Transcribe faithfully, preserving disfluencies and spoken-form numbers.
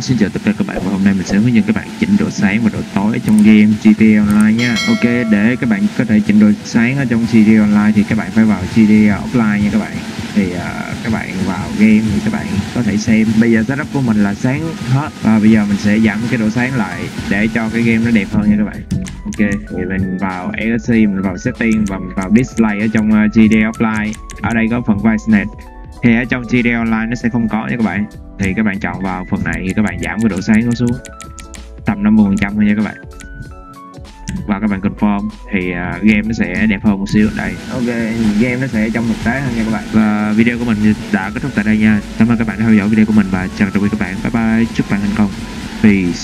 Hello, xin chào tất cả các bạn, và hôm nay mình sẽ hướng dẫn các bạn chỉnh độ sáng và độ tối ở trong game giê tê a Online nha. Ok, để các bạn có thể chỉnh độ sáng ở trong giê tê a Online thì các bạn phải vào giê tê a Offline nha các bạn. Thì uh, các bạn vào game thì các bạn có thể xem. Bây giờ setup của mình là sáng hết, và bây giờ mình sẽ giảm cái độ sáng lại để cho cái game nó đẹp hơn nha các bạn. Ok, thì mình vào e ét xê, mình vào setting và mình vào display ở trong uh, giê tê a Offline. Ở đây có phần vice net. Thì ở trong giê tê a Online nó sẽ không có nha các bạn. Thì các bạn chọn vào phần này thì các bạn giảm cái độ sáng nó xuống tầm năm mươi phần trăm thôi nha các bạn. Và các bạn confirm thì uh, game nó sẽ đẹp hơn một xíu đây. Ok, game nó sẽ trong thực tế hơn nha các bạn. Và video của mình đã kết thúc tại đây nha. Cảm ơn các bạn đã theo dõi video của mình và chào tạm biệt các bạn. Bye bye, chúc bạn thành công. Peace.